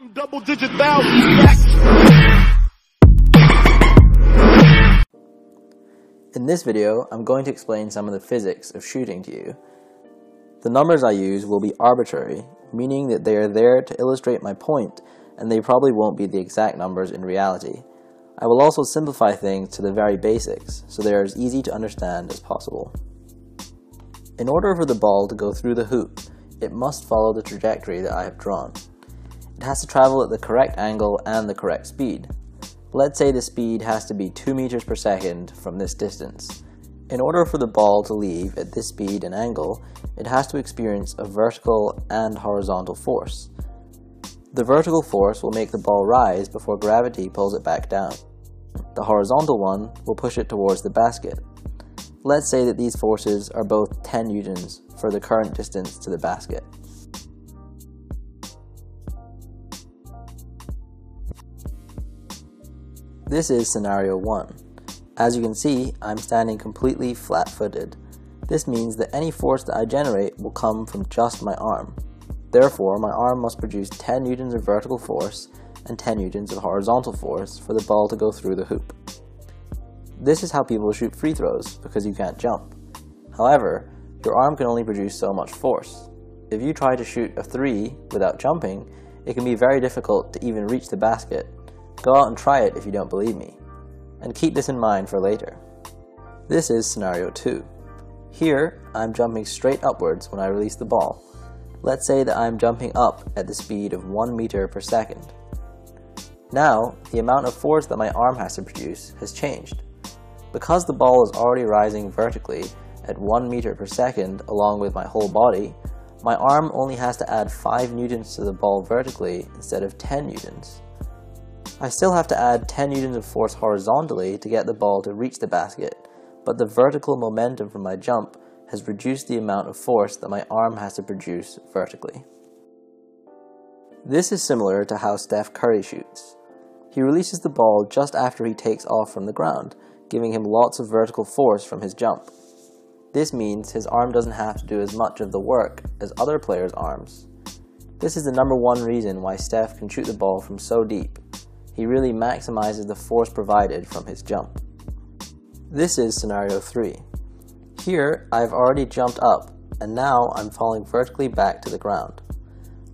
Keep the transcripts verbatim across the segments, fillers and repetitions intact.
counting double digit thousands. In this video, I'm going to explain some of the physics of shooting to you. The numbers I use will be arbitrary, meaning that they are there to illustrate my point, and they probably won't be the exact numbers in reality. I will also simplify things to the very basics, so they are as easy to understand as possible. In order for the ball to go through the hoop, it must follow the trajectory that I have drawn. It has to travel at the correct angle and the correct speed. Let's say the speed has to be two meters per second from this distance. In order for the ball to leave at this speed and angle, it has to experience a vertical and horizontal force. The vertical force will make the ball rise before gravity pulls it back down. The horizontal one will push it towards the basket. Let's say that these forces are both ten newtons for the current distance to the basket. This is scenario one. As you can see, I'm standing completely flat-footed. This means that any force that I generate will come from just my arm. Therefore, my arm must produce ten newtons of vertical force and ten newtons of horizontal force for the ball to go through the hoop. This is how people shoot free throws, because you can't jump. However, your arm can only produce so much force. If you try to shoot a three without jumping, it can be very difficult to even reach the basket. Go out and try it if you don't believe me. And keep this in mind for later. This is scenario two. Here, I'm jumping straight upwards when I release the ball. Let's say that I'm jumping up at the speed of one meter per second. Now, the amount of force that my arm has to produce has changed. Because the ball is already rising vertically at one meter per second along with my whole body, my arm only has to add five newtons to the ball vertically instead of ten newtons. I still have to add ten newtons of force horizontally to get the ball to reach the basket, but the vertical momentum from my jump has reduced the amount of force that my arm has to produce vertically. This is similar to how Steph Curry shoots. He releases the ball just after he takes off from the ground, giving him lots of vertical force from his jump. This means his arm doesn't have to do as much of the work as other players' arms. This is the number one reason why Steph can shoot the ball from so deep. He really maximizes the force provided from his jump. This is scenario three. Here, I've already jumped up, and now I'm falling vertically back to the ground.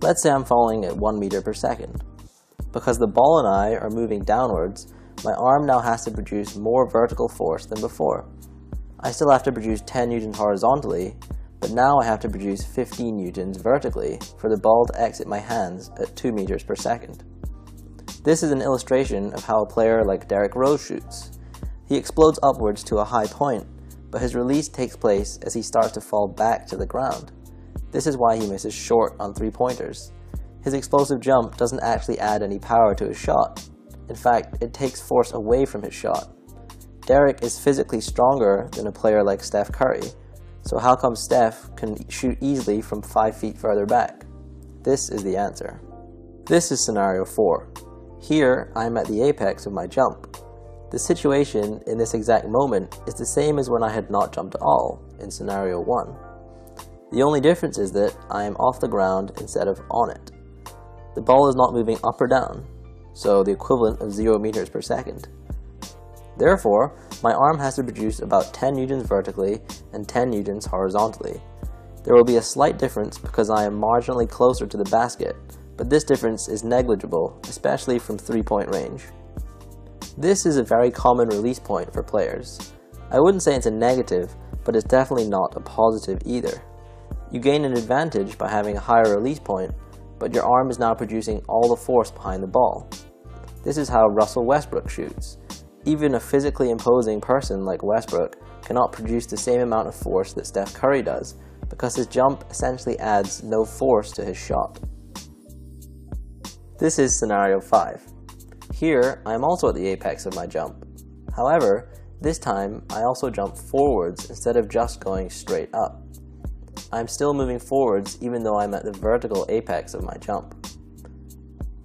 Let's say I'm falling at one meter per second. Because the ball and I are moving downwards, my arm now has to produce more vertical force than before. I still have to produce ten newtons horizontally, but now I have to produce fifteen newtons vertically for the ball to exit my hands at two meters per second. This is an illustration of how a player like Derrick Rose shoots. He explodes upwards to a high point, but his release takes place as he starts to fall back to the ground. This is why he misses short on three-pointers. His explosive jump doesn't actually add any power to his shot. In fact, it takes force away from his shot. Derrick is physically stronger than a player like Steph Curry, so how come Steph can shoot easily from five feet further back? This is the answer. This is scenario four. Here, I'm at the apex of my jump. The situation in this exact moment is the same as when I had not jumped at all in scenario one. The only difference is that I am off the ground instead of on it. The ball is not moving up or down, so the equivalent of zero meters per second. Therefore, my arm has to produce about ten newtons vertically and ten newtons horizontally. There will be a slight difference because I am marginally closer to the basket, but this difference is negligible, especially from three-point range. This is a very common release point for players. I wouldn't say it's a negative, but it's definitely not a positive either. You gain an advantage by having a higher release point, but your arm is now producing all the force behind the ball. This is how Russell Westbrook shoots. Even a physically imposing person like Westbrook cannot produce the same amount of force that Steph Curry does, because his jump essentially adds no force to his shot. This is scenario five. Here, I am also at the apex of my jump. However, this time I also jump forwards instead of just going straight up. I'm still moving forwards even though I'm at the vertical apex of my jump.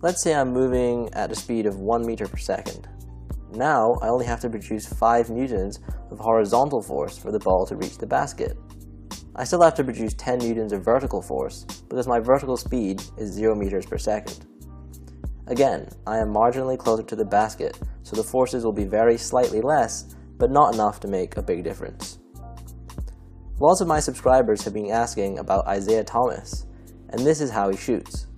Let's say I'm moving at a speed of one meter per second. Now I only have to produce five newtons of horizontal force for the ball to reach the basket. I still have to produce ten newtons of vertical force because my vertical speed is zero meters per second. Again, I am marginally closer to the basket, so the forces will be very slightly less, but not enough to make a big difference. Lots of my subscribers have been asking about Isaiah Thomas, and this is how he shoots.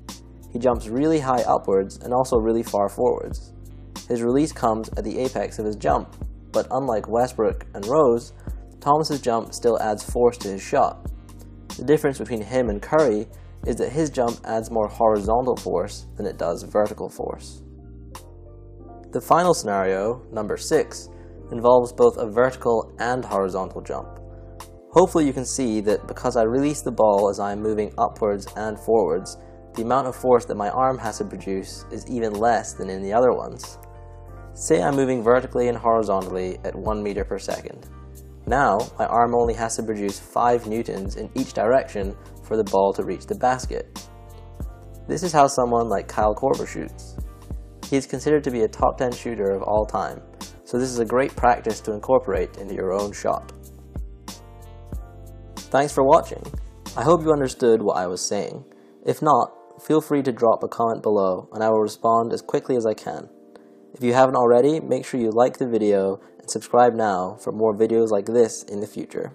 He jumps really high upwards and also really far forwards. His release comes at the apex of his jump, but unlike Westbrook and Rose, Thomas's jump still adds force to his shot. The difference between him and Curry is that his jump adds more horizontal force than it does vertical force. The final scenario, number six, involves both a vertical and horizontal jump. Hopefully you can see that because I release the ball as I am moving upwards and forwards, the amount of force that my arm has to produce is even less than in the other ones. Say I'm moving vertically and horizontally at one meter per second. Now, my arm only has to produce five newtons in each direction for the ball to reach the basket. This is how someone like Kyle Korver shoots. He is considered to be a top ten shooter of all time, so this is a great practice to incorporate into your own shot. Thanks for watching. I hope you understood what I was saying. If not, feel free to drop a comment below and I will respond as quickly as I can. If you haven't already, make sure you like the video and subscribe now for more videos like this in the future.